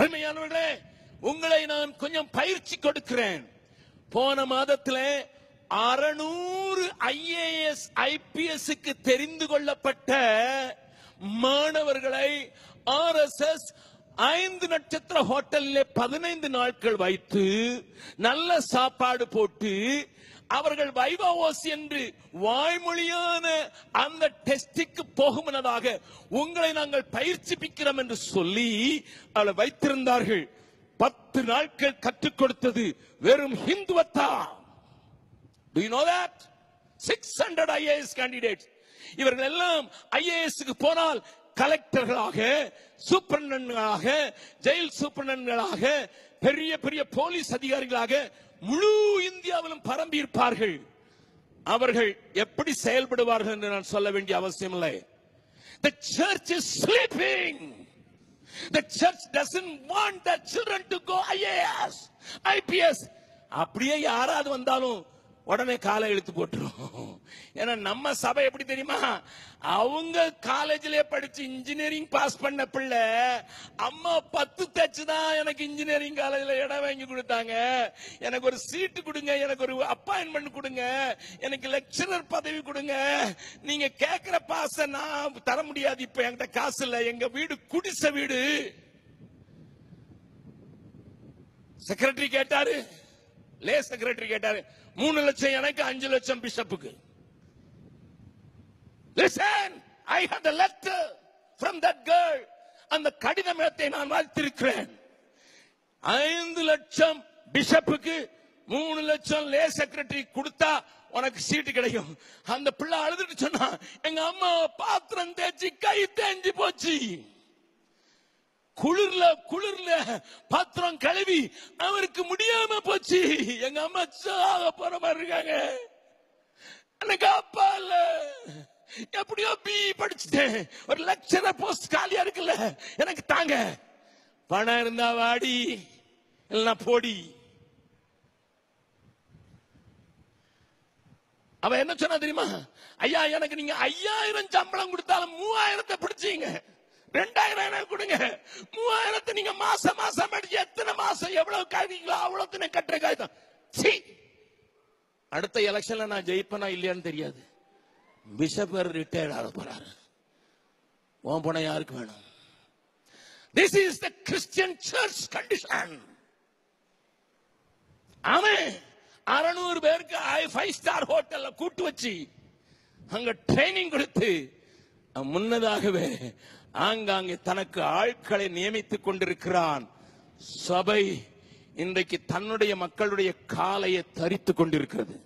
அருமையானவர்களே, உங்களை நான் கொஞ்சம் பயிற்சி கொடுக்கிறேன். போன மாதத்திலே 600 IAS IPSக்கு தெரிந்து கொள்ளப்பட்ட மாணவர்களை RSS 5 நட்சத்திர ஹோட்டலிலே 15 நாட்கள் வைத்து நல்ல சாப்பாடு போட்டு அவர்கள் வைவாவோஸ் என்று வாய்மொழியான அந்த டெஸ்டுக்கு போகும் எனதாக உங்களை நாங்கள் பயிற்சிப்பிக்கிறோம் என்று சொல்லி அவளை வைத்திருந்தார்கள். 10 நாட்கள் கற்றுக் கொடுத்தது வெறும் ஹிந்துவத்தா. Do you know that? 600 IAS candidates. இவர்கள் எல்லாம் IASக்கு போனால் கலெக்டர்களாக, சூப்பரண்டன்களாக, ஜெயில் சூப்பரண்டன்களாக, பெரிய பெரிய போலீஸ் அதிகாரிகளாக முழு இந்தியாவிலும் பரம்பி இருப்பார்கள். அவர்கள் எப்படி செயல்படுவார்கள் என்று நான் சொல்ல வேண்டிய அவசியம் இல்லை. The church is sleeping. The church doesn't want their children to go IAS, IPS. அப்படியே யாராவது வந்தாலும் உடனே காலை இழுத்து போட்டுரும். ஏன்னா நம்ம சபை எப்படி தெரியுமா, அவங்க காலேஜிலே படிச்சு இன்ஜினியரிங் பாஸ் பண்ண பிள்ளை அம்மா 10 தச்சுதான் எனக்கு இன்ஜினியரிங் காலேஜில் இடம் வாங்கி கொடுத்தாங்க, எனக்கு ஒரு சீட்டு கொடுங்க, எனக்கு ஒரு அப்பாயின்மெண்ட் கொடுங்க, எனக்கு லெக்சரர் பதவி கொடுங்க, நீங்க கேட்கிற பாச நான் தர முடியாது, இப்ப என்கிட்ட காசு இல்லை, எங்க வீடு குடிசை வீடு. செக்ரட்டரி கேட்டாரு, லே செக்ரட்டரி கேட்டாரு, 3 லட்சம் எனக்கு, 5 லட்சம் பிஷப்புக்கு. Listen, I had a letter from that girl. அந்த கடிதத்தை நான் வாசித்திருக்கிறேன். 5 லட்சம் பிஷப்புக்கு, 3 லட்சம் லே செக்ரட்டரி கொடுத்தா உனக்கு சீட்டு கிடைக்கும். அந்த பிள்ளை அழுதுட்டு சொன்னா, எங்க அம்மா பாத்திரம் தேய்ச்சி கை தேஞ்சு போச்சு, குளிர்ல பாத்திரம் கழுவி அவருக்கு முடியாம போச்சு, எங்க அம்மா சாக போற மாதிரி இருக்காங்க, எனக்கு அப்பா இல்ல, எப்படியோ பி படிச்சுட்டேன், ஒரு லெக்சரர் போஸ்ட் காலியா இருக்குல்ல, எனக்கு தாங்க, பணம் இருந்தா வாடி இல்ல போடி. அவ என்ன சொன்னா தெரியுமா, ஐயா எனக்கு நீங்க 5000 சம்பளம் கொடுத்தாலும் 3000 பிடிச்சீங்க, 2000 எனக்கு கொடுங்க, 3000 நீங்க மாசம் மாசம் அடிச்சு எத்தனை மாசம் எவ்வளவு காய்வீங்களோ அவ்வளவு கட்டுற காய்தான். அடுத்த எலெக்ஷன்ல நான் ஜெயிப்பனா இல்லையான்னு தெரியாது, பிஷப்பர் ரிட்டையர் ஆக போறாரு, ஓம் போன யாருக்கு வேணும். This is the Christian church condition. அவன் 600 பேருக்கு 5 ஸ்டார் ஹோட்டல்ல கூட்டு வச்சு அங்க ட்ரைனிங் கொடுத்து முன்னதாகவே ஆங்காங்கே தனக்கு ஆட்களை நியமித்துக் கொண்டிருக்கிறான். சபை இன்றைக்கு தன்னுடைய மக்களுடைய காலையை தரித்துக் கொண்டிருக்கிறது.